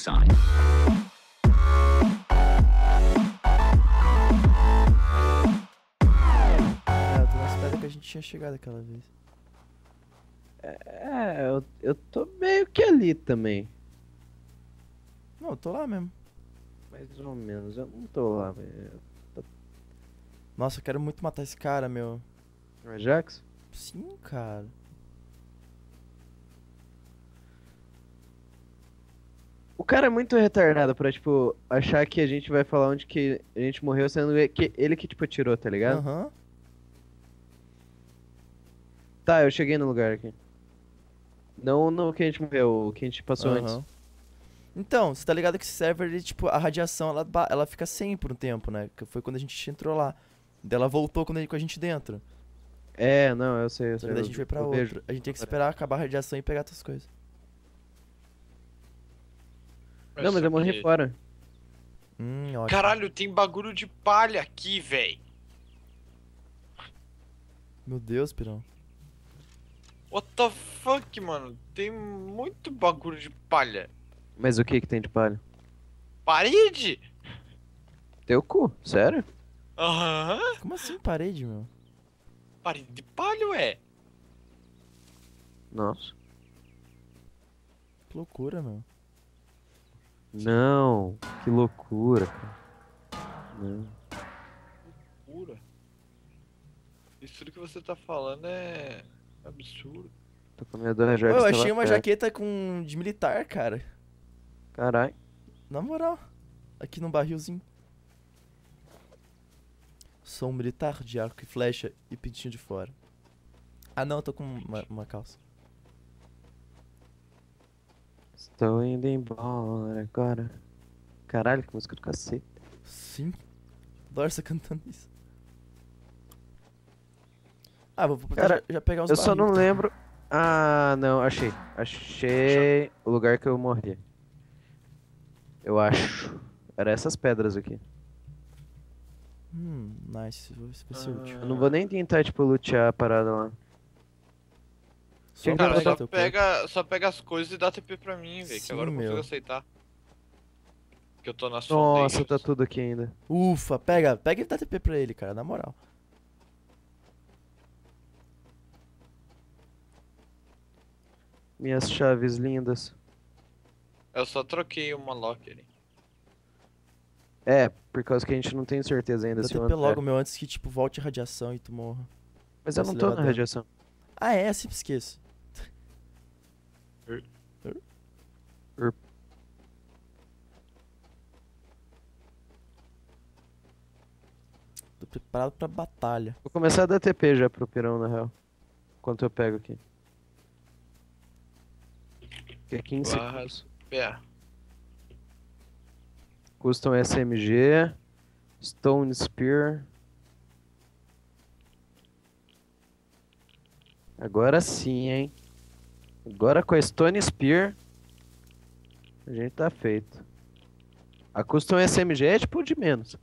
cosine. Ah, eu tô na espera que a gente tinha chegado aquela vez. É, eu tô meio que ali também. Não, eu tô lá mesmo. Mais ou menos, eu não tô lá, velho. Nossa, eu quero muito matar esse cara, meu. O Ajax? Sim, cara. O cara é muito retardado pra, tipo, achar que a gente vai falar onde que a gente morreu, sendo que ele que, tipo, atirou, tá ligado? Aham. Uhum. Tá, eu cheguei no lugar aqui. Não no que a gente morreu, o que a gente passou antes. Então, você tá ligado que esse server, ele, tipo, a radiação, ela fica sem por um tempo, né? Que foi quando a gente entrou lá. Daí ela voltou com a gente dentro. É, não, eu sei, eu sei. Daí a gente foi pra outro. A gente tem que esperar acabar a radiação e pegar outras coisas. Não, mas eu morri fora. Ótimo. Caralho, tem bagulho de palha aqui, véi. Meu Deus, pirão. What the fuck, mano? Tem muito bagulho de palha. Mas o que tem de palha? Parede? Teu cu, sério? Aham. Como assim parede, meu? Parede de palha, ué. Nossa. Que loucura, meu. Não, que loucura, cara. Não. Loucura? Isso tudo que você tá falando é absurdo. Tô com medo da jaqueta. Eu achei uma jaqueta com... de militar, cara. Caralho. Na moral. Aqui num barrilzinho. Sou um militar de arco e flecha e pintinho de fora. Ah não, eu tô com uma calça. Estou indo embora agora. Caralho, que música do cacete. Sim. Dorsa cantando isso. Ah, vou cara, já pegar os barris. Eu só não lembro... Ah, não, achei. Achei o lugar que eu morri. Eu acho. Era essas pedras aqui. Nice. Vai ser útil. Eu não vou nem tentar, tipo, lutear a parada lá. Cara, só pega as coisas e dá TP pra mim, velho, que agora eu consigo aceitar. Que eu tô na sua. Nossa, tá tudo aqui ainda. Ufa, pega e dá TP pra ele, cara, na moral. Minhas chaves lindas. Eu só troquei uma locker. É, por causa que a gente não tem certeza ainda se eu TP logo, meu, antes que, tipo, volte a radiação e tu morra. Mas eu não tô na radiação. Ah, é? Eu sempre esqueço. Tô preparado pra batalha. Vou começar a dar TP já pro pirão, na real. Enquanto eu pego aqui. Que é 15 segundos. Custam SMG, Stone Spear. Agora sim, hein? Agora com a Stone Spear a gente tá feito. A custom SMG é tipo de menos.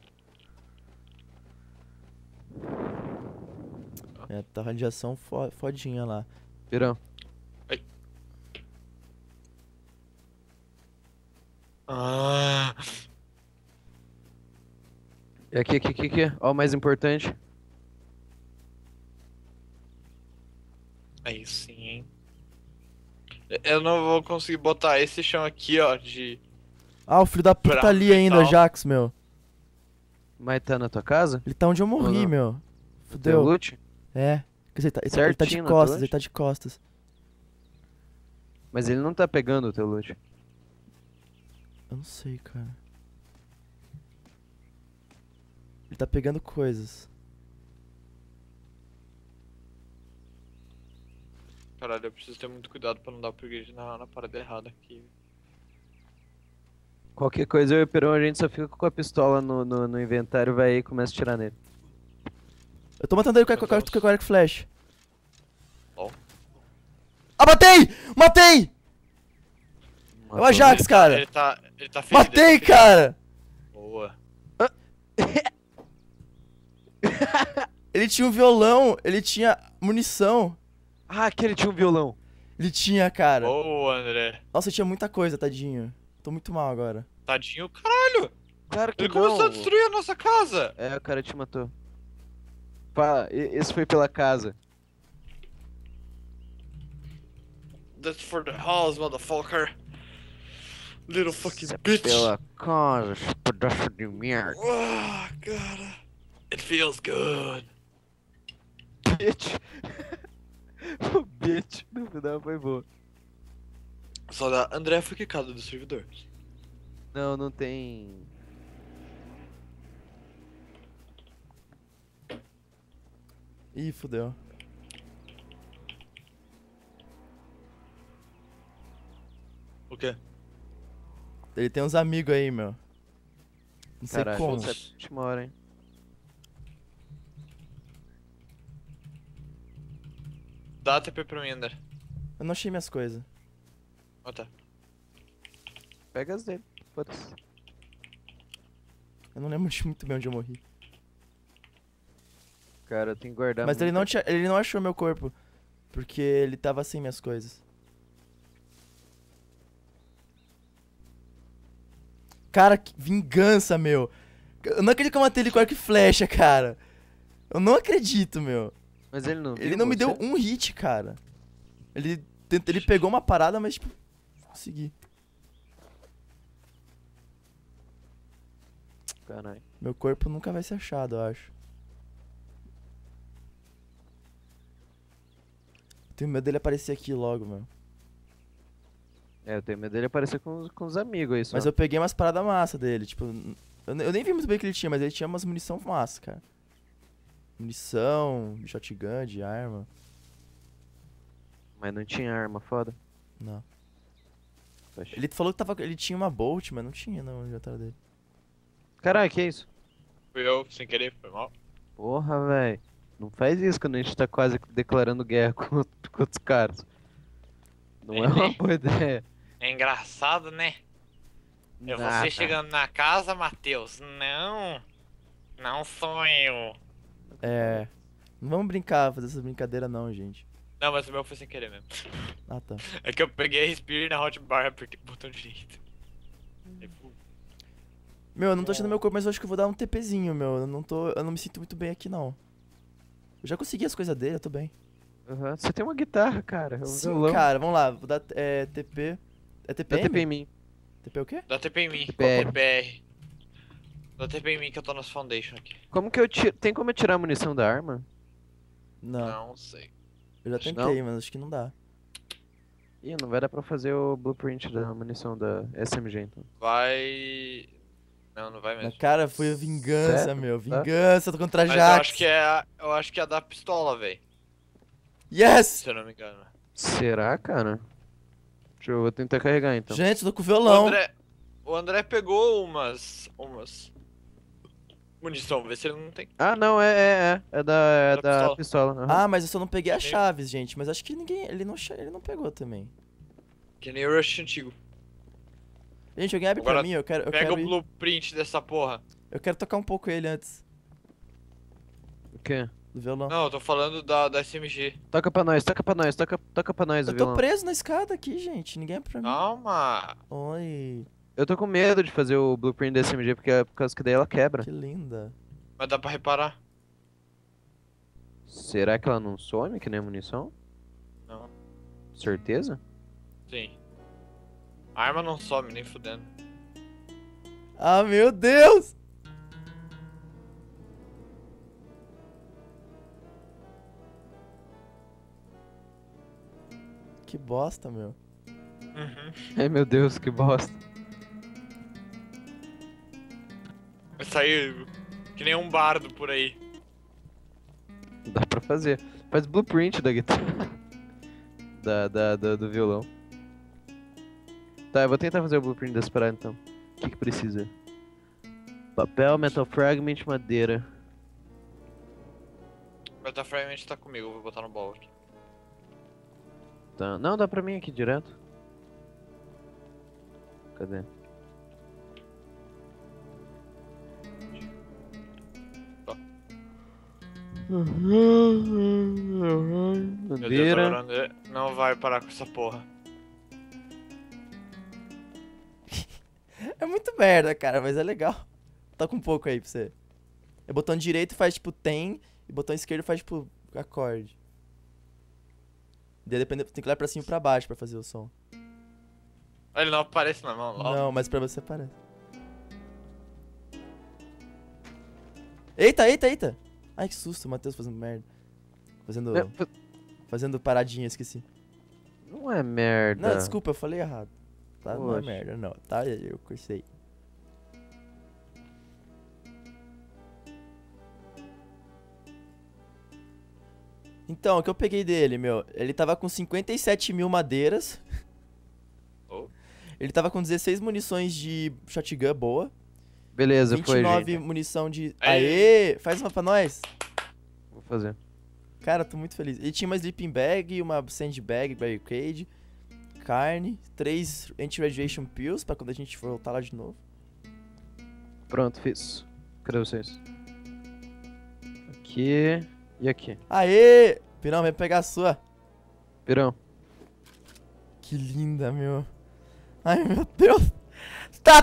É, tá radiação fodinha lá. Pirão. Ah. E aqui. Ó, o mais importante. Aí sim, hein. Eu não vou conseguir botar esse chão aqui, ó, de... Ah, o filho da puta tá ali ainda, Jax, meu. Mas tá na tua casa? Ele tá onde eu morri, meu. Fudeu. Loot? É. Quer dizer, ele tá de costas, ele tá de costas. Mas ele não tá pegando o teu loot. Eu não sei, cara. Ele tá pegando coisas. Caralho, eu preciso ter muito cuidado pra não dar upgrade na parada errada aqui. Qualquer coisa, eu e o Perão, a gente só fica com a pistola no inventário, vai aí e começa a tirar nele. Eu tô matando ele com o arco flash. Oh. Ah, matei! Matei! Matou. É o Ajax, cara! Ele tá ferido. Matei, ele tá ferido. Cara! Boa. Ele tinha um violão, ele tinha munição. Ah, que ele tinha um violão. Ele tinha, cara. Boa, André. Nossa, tinha muita coisa, tadinho. Tô muito mal agora. Tadinho, caralho! Cara, que ele começou a destruir a nossa casa! É, o cara te matou. Pá, esse foi pela casa. That's for the house, motherfucker. Little fucking bitch. Pela casa, esse pedaço de merda. Ah, cara. It feels good. Bitch. O bitch no final foi boa. Só da André foi quicado do servidor. Não, não tem... Ih, fodeu. O quê? Ele tem uns amigos aí, meu. Não sei como. Caralho, é a última hora, hein. Dá TP pra mim, André. Eu não achei minhas coisas. Ah, tá. Pega as dele, foda-se. Eu não lembro muito bem onde eu morri. Cara, eu tenho que guardar. Mas ele não achou meu corpo. Porque ele tava sem minhas coisas. Cara, que vingança, meu. Eu não acredito que eu matei ele com arco e flecha, cara. Eu não acredito, meu. Mas ele não viu. Ele não me deu um hit, cara. Ele pegou uma parada, mas tipo... Consegui. Caralho. Meu corpo nunca vai ser achado, eu acho. Tenho medo dele aparecer aqui logo, mano. É, eu tenho medo dele aparecer com os amigos aí só. Mas eu peguei umas paradas massa dele, tipo... Eu nem vi muito bem o que ele tinha, mas ele tinha umas munição massa, cara. Munição, shotgun, de arma. Mas não tinha arma, foda? Não. Poxa. Ele falou que ele tinha uma bolt, mas não tinha não, no jantar dele. Caralho, que isso? Fui eu, sem querer, foi mal. Porra, véi. Não faz isso quando a gente tá quase declarando guerra com outros caras. Não é uma boa ideia. É engraçado, né? Eu você chegando na casa, Matheus. Não. Não sou eu. É. Não vamos brincar, fazer essa brincadeira não, gente. Não, mas o meu foi sem querer mesmo. Ah, tá. É que eu peguei a Respire na hotbar e apertei o botão direito. Meu, eu não tô achando meu corpo, mas eu acho que eu vou dar um TPzinho, meu. Eu não me sinto muito bem aqui, não. Eu já consegui as coisas dele, eu tô bem. Aham, você tem uma guitarra, cara. Sim, violão. Cara, vamos lá, vou dar TP. É TPM? Dá TP em mim. TP o quê? Dá TP em mim, TPR. Dá TP em mim que eu tô nas foundation aqui. Como que eu tiro? Tem como eu tirar a munição da arma? Não. Não sei. Eu já tentei, mas acho que não dá. Ih, não vai dar pra fazer o blueprint da munição da SMG, então. Vai... Não, não vai mesmo. Mas cara, foi a vingança, certo? Meu. Vingança contra a Jax. Mas eu acho que é a da pistola, velho. Yes! Se eu não me engano. Será, cara? Deixa eu tentar carregar, então. Gente, eu tô com o violão. O André pegou umas munição, vê se ele não tem. Ah, não, é da pistola. Uhum. Ah, mas eu só não peguei as chaves, gente. Mas acho que ele não pegou também. Que nem o Rush antigo. Gente, alguém abre pra mim, eu quero Pega o blueprint dessa porra. Eu quero tocar um pouco ele antes. O quê? Do violão. Não, eu tô falando da SMG. Toca pra nós, toca pra nós, violão. Eu tô preso na escada aqui, gente, ninguém abre pra mim. Calma! Oi. Eu tô com medo de fazer o blueprint da SMG, porque é por causa que daí ela quebra. Que linda. Mas dá pra reparar. Será que ela não some, que nem munição? Não. Certeza? Sim. A arma não some, nem fudendo. Ah, meu Deus! Que bosta, meu. Uhum. Ai, meu Deus, que bosta. Eu saí que nem um bardo por aí. Dá pra fazer. Faz blueprint da guitarra. Do violão. Tá, eu vou tentar fazer o blueprint dessa parada então. O que que precisa? Papel, metal fragment, madeira. Metal fragment tá comigo, eu vou botar no baú aqui. Tá. Não, dá pra mim aqui direto. Cadê? Tá. Madeira. Meu Deus, não vai parar com essa porra. É muito merda, cara, mas é legal. Toca um pouco aí pra você. O botão direito faz tipo tem, e o botão esquerdo faz tipo acorde. Daí depende, tem que olhar pra cima e pra baixo pra fazer o som. Ele não aparece na mão logo. Não, mas pra você aparece. Eita, eita, eita! Ai, que susto, o Matheus fazendo merda. Fazendo paradinha, esqueci. Não é merda. Não, desculpa, eu falei errado. Tá, não é merda, não. Tá, eu cursei. Então, o que eu peguei dele, meu? Ele tava com 57 mil madeiras. Oh. Ele tava com 16 munições de shotgun boa. Beleza, 29 foi, gente. Munição de... Aê! Faz uma pra nós. Vou fazer. Cara, tô muito feliz. Ele tinha uma sleeping bag, uma sandbag, barricade, carne, 3 anti-radiation pills pra quando a gente voltar lá de novo. Pronto, fiz. Cadê vocês? Aqui... E aqui? Aê! Pirão, vem pegar a sua. Pirão. Que linda, meu. Ai, meu Deus. Tá.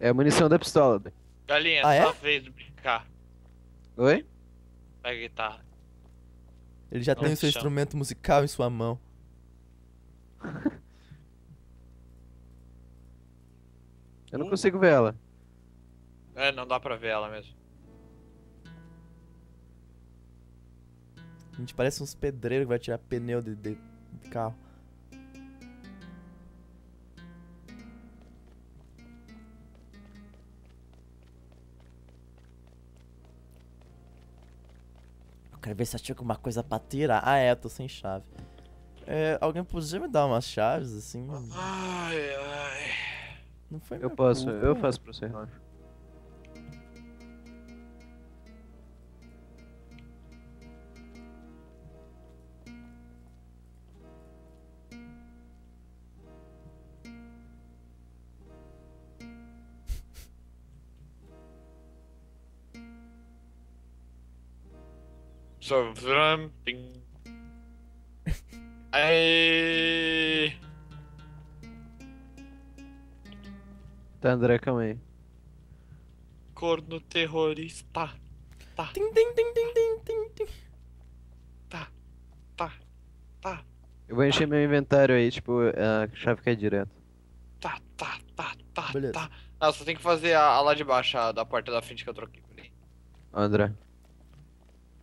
É a munição da pistola. Galinha, ah, só é? Vez de brincar. Oi? Pega a guitarra. Ele já tem o seu instrumento musical em sua mão. Eu não consigo ver ela. É, não dá pra ver ela mesmo. A gente parece uns pedreiros que vai tirar pneu de carro. Eu quero ver se eu tinha alguma coisa pra tirar. Ah, é, eu tô sem chave. É, alguém podia me dar umas chaves, assim? Ai, ai. Não foi minha culpa. Eu faço pra você, relaxa. Tá, André, calma aí. Corno terrorista. Tá. Tá. Eu vou encher meu inventário aí, tipo, a chave cai direto. Tá. Ah, só tem que fazer a lá de baixo, a da porta da frente que eu troquei. André.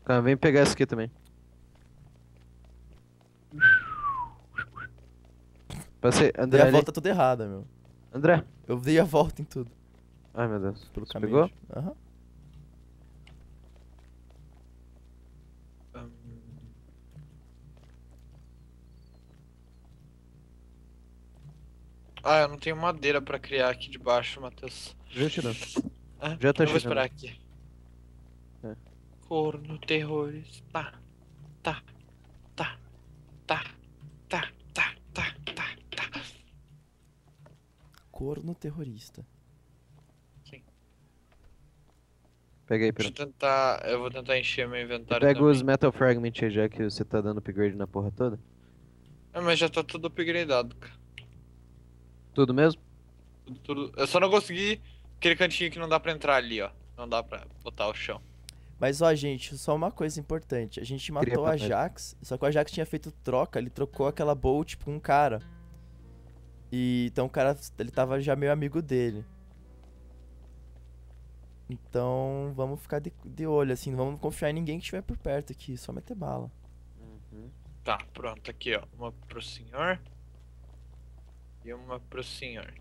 Tá, vem pegar essa aqui também. Passei, André. Dei a volta toda errada, meu. André. Eu dei a volta em tudo. Ai, meu Deus. Pelo caminho. Pegou? Aham. Ah, eu não tenho madeira pra criar aqui de baixo, Matheus. Já tirou. Ah, já tá chegando. Eu vou esperar aqui. É. Corno terrorista. Tá. Corno terrorista. Sim. Pega aí, Pedro. Eu vou tentar encher meu inventário. Pega os metal fragment aí, já que você tá dando upgrade na porra toda. É, mas já tá tudo upgradeado, cara. Tudo mesmo? Tudo. Eu só não consegui aquele cantinho que não dá pra entrar ali, ó. Não dá pra botar o chão. Mas, ó, gente, só uma coisa importante. A gente matou a Jax, só que o Jax tinha feito troca, ele trocou aquela bolt com um cara. E então o cara, ele tava já meio amigo dele. Então, vamos ficar de olho, assim, não vamos confiar em ninguém que estiver por perto aqui, só meter bala. Uhum. Tá, pronto, aqui, ó, uma pro senhor e uma pro senhor.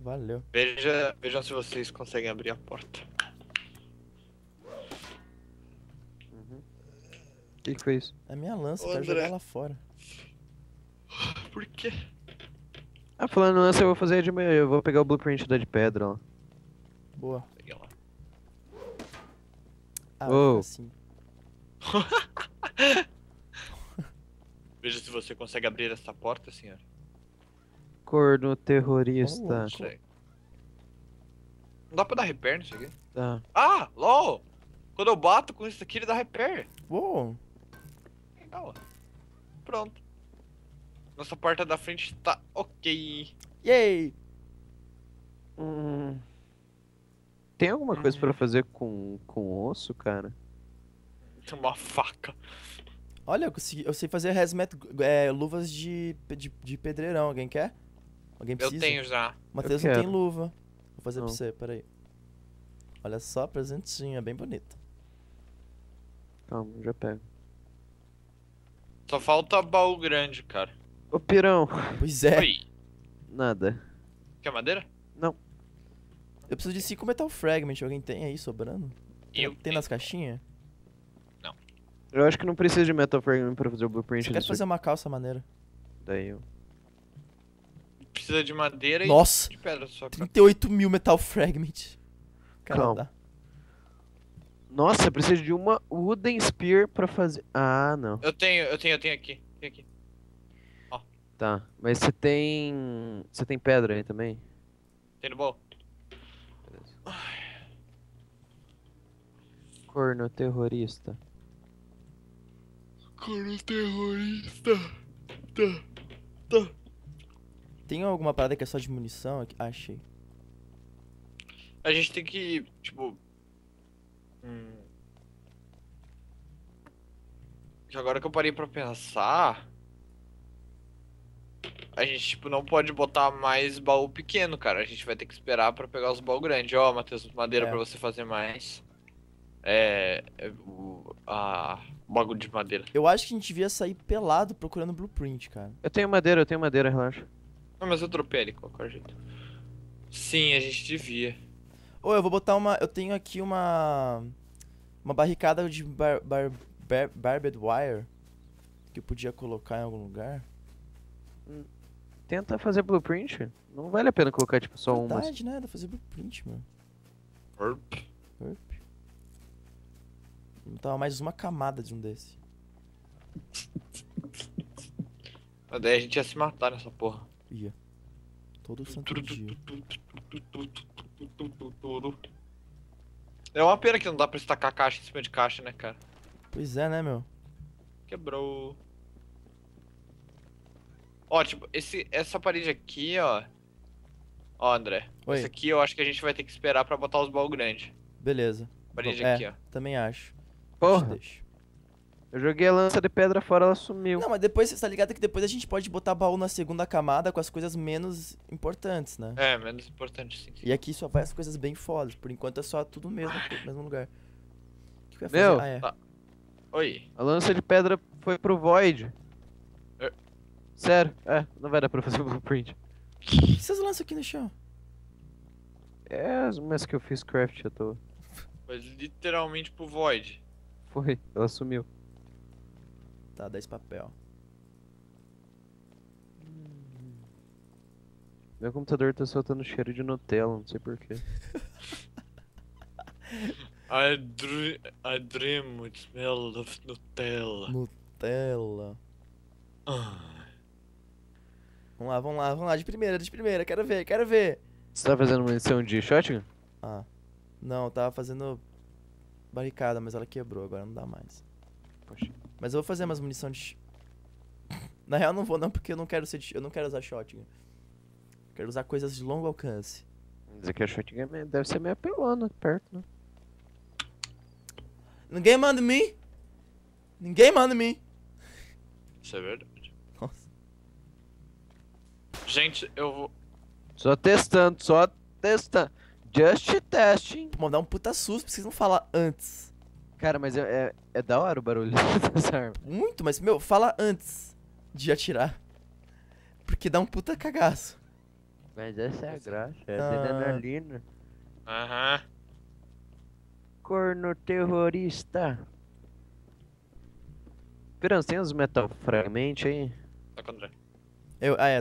Valeu. Vejam se vocês conseguem abrir a porta. O que foi isso? É a minha lança, quero jogar ela fora. Por quê? Ah, falando lança, eu vou fazer de manhã, eu vou pegar o blueprint da de pedra lá. Boa. Peguei lá. Ah, assim. Veja se você consegue abrir essa porta, senhor. Corno terrorista. Oh, não dá pra dar repair nisso aqui? Tá. Ah, LOL! Quando eu bato com isso aqui, ele dá repair. Uou. Pronto. Nossa porta da frente tá ok. Yay! Tem alguma coisa pra fazer com osso, cara? Tem uma faca. Olha, eu sei fazer hazmat, luvas de pedreirão. Alguém quer? Alguém precisa? Eu tenho já. Matheus não tem luva. Vou fazer pra você, peraí. Olha só, presentinho, é bem bonito. Calma, já pego. Só falta baú grande, cara. Ô, pirão. Pois é. Oi. Nada. Quer madeira? Não. Eu preciso de 5 metal fragment. Alguém tem aí sobrando? Tem nas caixinhas? Não. Eu acho que não precisa de metal fragment pra fazer o blueprint. Eu quero fazer uma calça maneira. Daí eu... Precisa de madeira e de pedra só. 38 mil metal fragment. Caramba. Nossa, eu preciso de uma wooden spear pra fazer... Ah, não. Eu tenho aqui. Tem aqui. Ó. Tá, mas você tem... Você tem pedra aí também? Tem no baú. Corno terrorista. Corno terrorista. Tá. Tem alguma parada que é só de munição aqui? Ah, achei. A gente tem que, tipo... Agora que eu parei pra pensar, a gente tipo não pode botar mais baú pequeno, cara. A gente vai ter que esperar pra pegar os baús grandes. Ó, Matheus, madeira pra você fazer mais. O bagulho de madeira. Eu acho que a gente devia sair pelado procurando blueprint, cara. Eu tenho madeira, relaxa. Não, mas eu tropei ele, qualquer jeito. Sim, a gente devia. Eu vou botar uma... Eu tenho aqui uma barricada de barbed wire que eu podia colocar em algum lugar. Tenta fazer blueprint. Não vale a pena colocar, tipo, só uma. Verdade, né? Dá pra fazer blueprint, mano. Não tava mais uma camada de um desse. Mas daí a gente ia se matar nessa porra. Ia. Todo santo dia. É uma pena que não dá pra estacar caixa em cima de caixa, né, cara? Pois é, né, meu? Quebrou. Ó, tipo, essa parede aqui, ó. Ó, André. Oi. Essa aqui eu acho que a gente vai ter que esperar pra botar os baús grandes. Beleza. Parede aqui, ó. Também acho. Porra. Eu joguei a lança de pedra fora, ela sumiu. Não, mas depois, você tá ligado que depois a gente pode botar baú na segunda camada com as coisas menos importantes, né? É, menos importantes, sim. E aqui só vai as coisas bem fodas. Por enquanto é só tudo mesmo, no mesmo lugar. O que eu ia fazer? Meu, Oi. A lança de pedra foi pro Void. Sério, não vai dar pra fazer o blueprint. O que vocês lançam aqui no chão? É, mas que eu fiz craft à toa. Foi literalmente pro Void. Foi, ela sumiu. Tá, 10 papel. Meu computador tá soltando cheiro de Nutella, não sei porquê. I dream with smell of Nutella. Nutella. Vamos lá, de primeira, quero ver. Você tá fazendo munição de shotgun? Ah, não, eu tava fazendo barricada, mas ela quebrou, agora não dá mais. Poxa. Mas eu vou fazer umas munição de... Na real não vou não, porque eu não quero usar shotgun. Quero usar coisas de longo alcance. Mas aqui a shotgun deve ser meio apelona, perto, né? Ninguém manda em mim! Isso é verdade. Nossa. Gente, eu vou... Só testando. Just testing. Pô, dá um puta susto, preciso não falar antes. Cara, mas é da hora o barulho dessa arma. Muito, mas, meu, fala antes de atirar. Porque dá um puta cagaço. Mas essa é a graça, é adrenalina. Aham. Corno terrorista. Pirão, tem uns metal fragment aí? Tá com o André.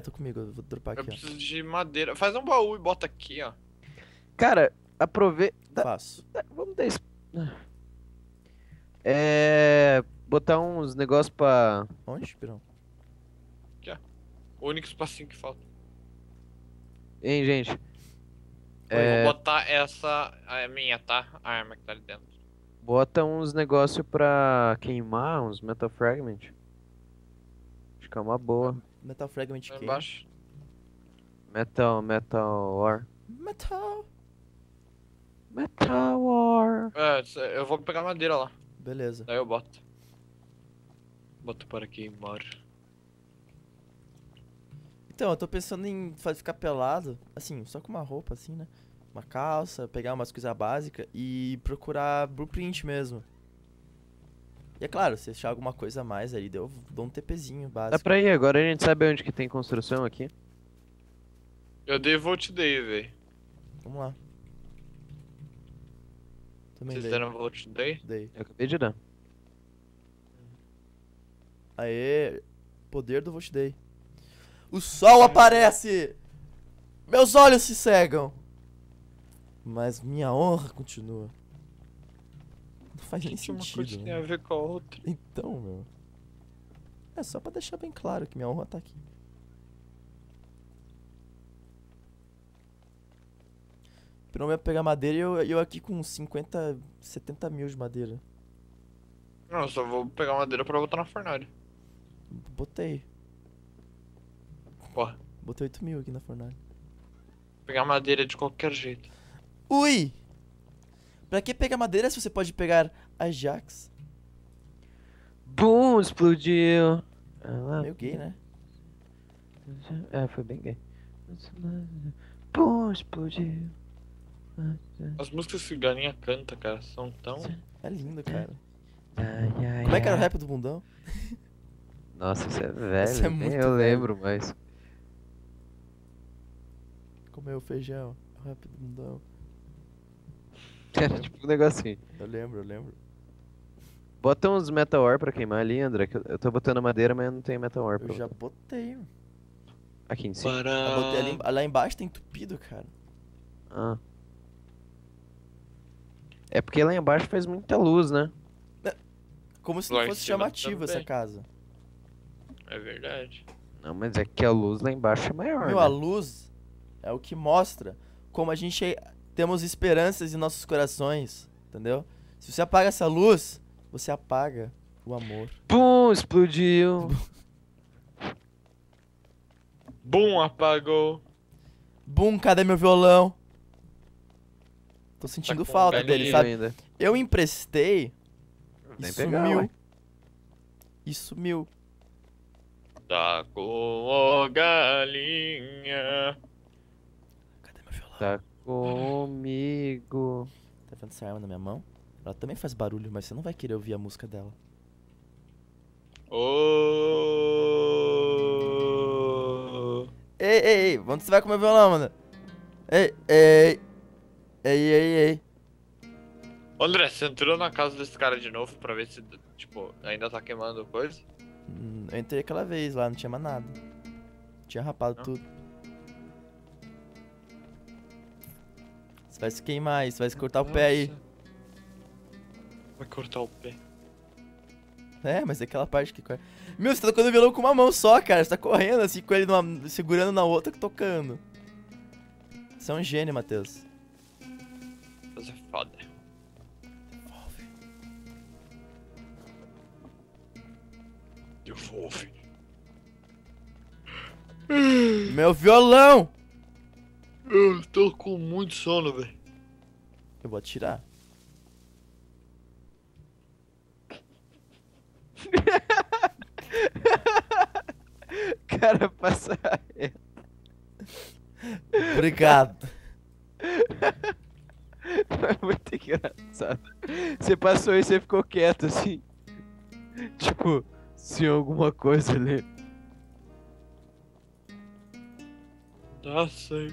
Tô comigo, eu vou dropar aqui, ó. Eu preciso de madeira. Faz um baú e bota aqui, ó. Cara, aproveita... Faço. Vamos dar... Botar uns negócios pra... Onde, Pirão? Aqui, ó. O único espacinho que falta. Hein, gente? Eu vou botar essa... É minha, tá? A arma que tá ali dentro. Bota uns negócios pra queimar, uns metal fragment. Acho que é uma boa. Metal fragment queima. Embaixo. Metal War. É, eu vou pegar madeira lá. Beleza. Daí eu boto. Boto para queimar. Então, eu tô pensando em ficar pelado, assim, só com uma roupa assim, né? Uma calça, pegar umas coisas básicas e procurar blueprint mesmo. E é claro, se achar alguma coisa a mais aí, eu dou um TPzinho básico. Dá pra ir, agora a gente sabe onde que tem construção aqui. Eu dei Volt Day, velho. Vamos lá. Também vocês deram Volt Day? Dei. Eu acabei de dar. Aê, poder do Volt Day. O sol aparece! Meus olhos se cegam! Mas minha honra continua. Não faz nem sentido. Uma coisa tem a ver com a outra. Então, meu. É só pra deixar bem claro que minha honra tá aqui. Pelo menos pegar madeira e eu aqui com 50, 70 mil de madeira. Não, eu só vou pegar madeira pra botar na fornalha. Botei. Porra. Botei 8 mil aqui na fornalha. Pegar madeira de qualquer jeito. Ui! Pra que pegar madeira se você pode pegar Ajax? Bum! Explodiu! Meio gay, né? É, foi bem gay. Bum! Explodiu! As músicas que Galinha canta, cara, são tão... É lindo, cara. Como é que era o rap do bundão? Nossa, isso é velho, isso é muito eu lembro, mas... Comeu feijão, rap do bundão. Era tipo um negocinho. Eu lembro, Bota uns metal ore pra queimar ali, André, que eu tô botando madeira, mas eu não tenho metal ore pra botar. Eu já botei. Aqui em cima. Eu botei ali, lá embaixo tá entupido, cara. Ah. É porque lá embaixo faz muita luz, né? Como se não fosse chamativa essa casa. É verdade. Não, mas é que a luz lá embaixo é maior, meu, né? A luz é o que mostra como a gente temos esperanças em nossos corações, entendeu? Se você apaga essa luz, você apaga o amor. Bum, explodiu. Bum, apagou. Bum, cadê meu violão? Tô sentindo falta dele, sabe? Ainda. Eu emprestei e sumiu. Tá com galinha. Cadê meu violão? Tá comigo. Tá vendo essa arma na minha mão? Ela também faz barulho, mas você não vai querer ouvir a música dela. Oh. Ei, onde você vai com meu violão, mano? Ei. André, você entrou na casa desse cara de novo pra ver se, tipo, ainda tá queimando coisa? Eu entrei aquela vez lá, não tinha mais nada. Tinha rapado não. Tudo. Você vai se queimar aí, você vai se cortar o pé aí. Vai cortar o pé. É, mas é aquela parte que corre. Meu, você tá tocando o violão com uma mão só, cara. Você tá correndo assim com ele numa... segurando na outra que tocando. Você é um gênio, Matheus. Mas é foda. Devolve. Meu violão! Eu tô com muito sono, velho. Eu vou atirar. Cara, passa reto. Obrigado. Foi muito engraçado. Você passou e você ficou quieto assim. Tipo, se alguma coisa ali. Tá sei.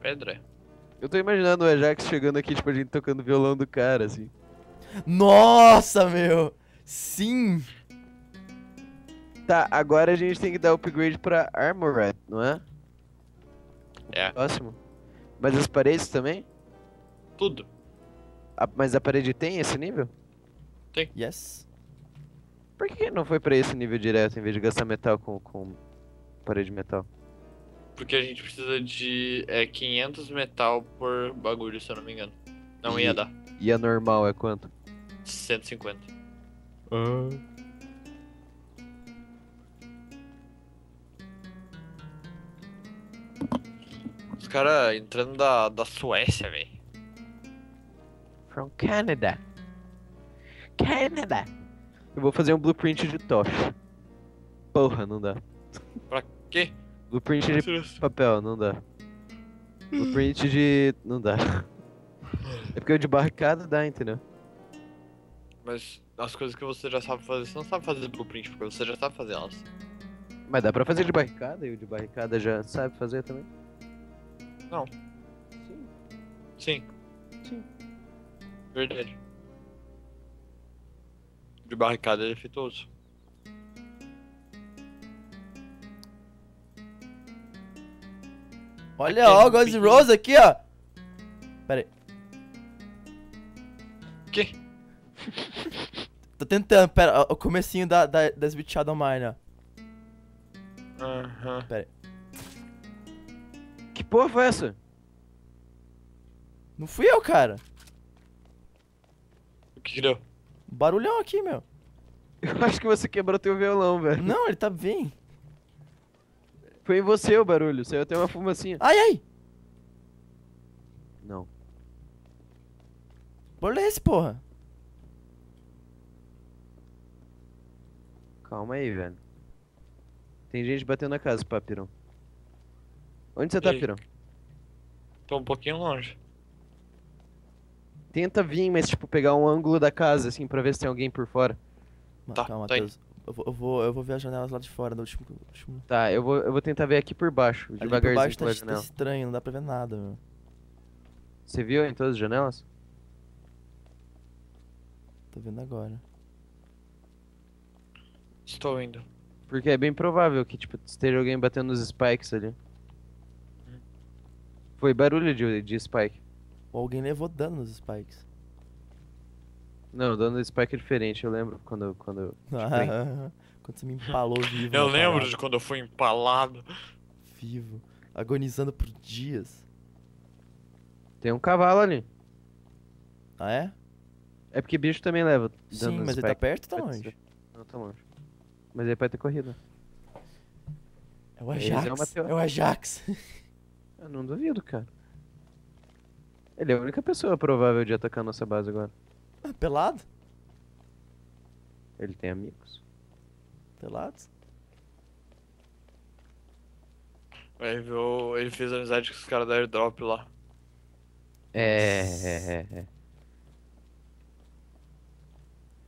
Pedra. Eu tô imaginando o Ajax chegando aqui, tipo, a gente tocando o violão do cara, assim. Nossa, meu! Sim! Tá, agora a gente tem que dar upgrade pra Armored, não é? É. Próximo. Mas as paredes também? Tudo. Mas a parede tem esse nível? Tem. Yes. Por que não foi pra esse nível direto, em vez de gastar metal com parede de metal? Porque a gente precisa de 500 metal por bagulho, se eu não me engano. Não ia dar. E a normal é quanto? 150. Os caras entrando da Suécia, velho. From Canada. Canada. Eu vou fazer um blueprint de tocha. Porra, não dá. Pra quê? Blueprint de papel, não dá. Blueprint de... não dá. É porque o de barricada dá, entendeu? Mas as coisas que você já sabe fazer, você não sabe fazer blueprint, porque você já sabe fazer elas. Mas dá pra fazer de barricada, e o de barricada já sabe fazer também? Não. Sim. Sim. Sim. Verdade. De barricada é defeituoso. Olha, ó, o Guns N' Roses aqui, ó. Pera aí. O quê? Tô tentando, pera, o comecinho da Sweet Shadow Mine, ó. Aham. Pera aí. Que porra foi essa? Não fui eu, cara. O que deu? Barulhão aqui, meu. Eu acho que você quebrou teu violão, velho. Não, ele tá bem. Foi em você o barulho, saiu até uma fumacinha. Ai, ai! Não. Olha esse, porra. Calma aí, velho. Tem gente batendo na casa, pá, Pirão. Onde você tá, Pirão? Tô um pouquinho longe. Tenta vir, mas tipo, pegar um ângulo da casa, assim, pra ver se tem alguém por fora. Tá, calma, Matheus. Eu vou ver as janelas lá de fora, do último... Tá, eu vou tentar ver aqui por baixo, devagarzinho. Por baixo tá estranho, não dá pra ver nada, meu. Você viu em todas as janelas? Tô vendo agora. Estou indo. Porque é bem provável que, tipo, esteja alguém batendo nos spikes ali. Foi barulho de spike. Ou alguém levou dano nos spikes. Não, o dano do Spike é diferente, eu lembro quando quando você me empalou vivo. Eu lembro de quando eu fui empalado. Vivo, agonizando por dias. Tem um cavalo ali. Ah, é? É porque bicho também leva dano. Sim, mas ele tá perto ou tá longe? Não, tá longe. Mas ele pode ter corrido. É o Ajax, é o Ajax. Eu não duvido, cara. Ele é a única pessoa provável de atacar a nossa base agora. Pelado? Ele tem amigos. Pelados? Ele fez amizade com os caras da airdrop lá. É.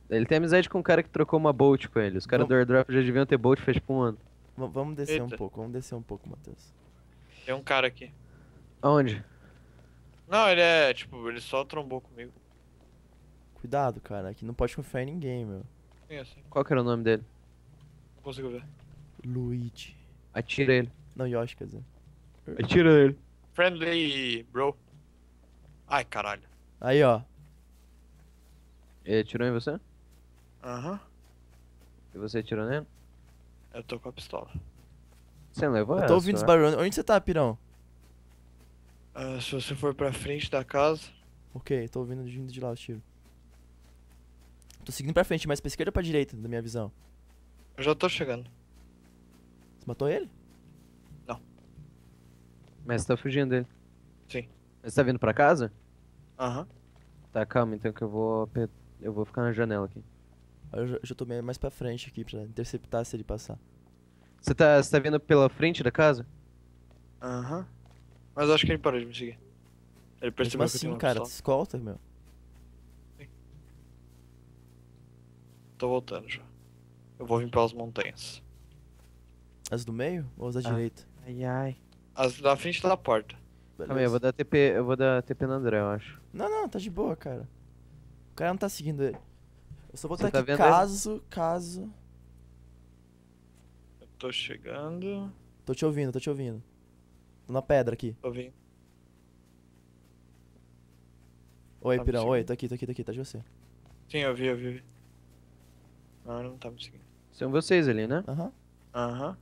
Ele tem amizade com um cara que trocou uma bolt com ele. Os caras do airdrop já deviam ter bolt faz tipo um ano. Vamos descer. Eita. Um pouco, vamos descer um pouco, Matheus. Tem um cara aqui. Aonde? Não, ele é tipo, ele só trombou comigo. Cuidado, cara, aqui não pode confiar em ninguém, meu. Sim, assim. Qual que era o nome dele? Não consigo ver. Luigi. Atira ele. Não, Yoshi, quer dizer. Atira ele. Friendly, bro. Ai, caralho. Aí, ó. Ele atirou em você? Aham. E você atirou nele? Eu tô com a pistola. Você não levou essa? Eu tô ouvindo esse barulho. Onde você tá, Pirão? Se você for pra frente da casa. Ok, tô ouvindo vindo de lá o tiro. Tô seguindo pra frente, mas pra esquerda ou pra direita, da minha visão? Eu já tô chegando. Você matou ele? Não. Mas você tá fugindo dele? Sim. Mas você tá vindo pra casa? Aham. Tá, calma então que eu vou ficar na janela aqui. Eu já tô mais pra frente aqui, pra interceptar se ele passar. Você tá vindo pela frente da casa? Aham. Mas eu acho que ele parou de me seguir. Ele percebeu que eu tinha uma pistola. Mas assim, cara, te escolta, meu. Tô voltando já. Eu vou vir pelas montanhas. As do meio ou as da direita? Ai, ai. As da frente da porta. Calma aí, eu vou dar TP no André, eu acho. Não, não, tá de boa, cara. O cara não tá seguindo ele. Eu só vou estar aqui caso. Eu tô chegando. Tô te ouvindo. Tô na pedra aqui. Tô ouvindo. Oi, Pirão, oi, tô aqui, tá de você. Sim, eu vi. Não, ele não tá me seguindo. São vocês ali, né? Aham. Aham.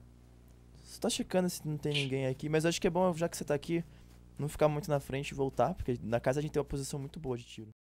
Você tá checando se não tem ninguém aqui, mas eu acho que é bom, já que você tá aqui, não ficar muito na frente e voltar, porque na casa a gente tem uma posição muito boa de tiro.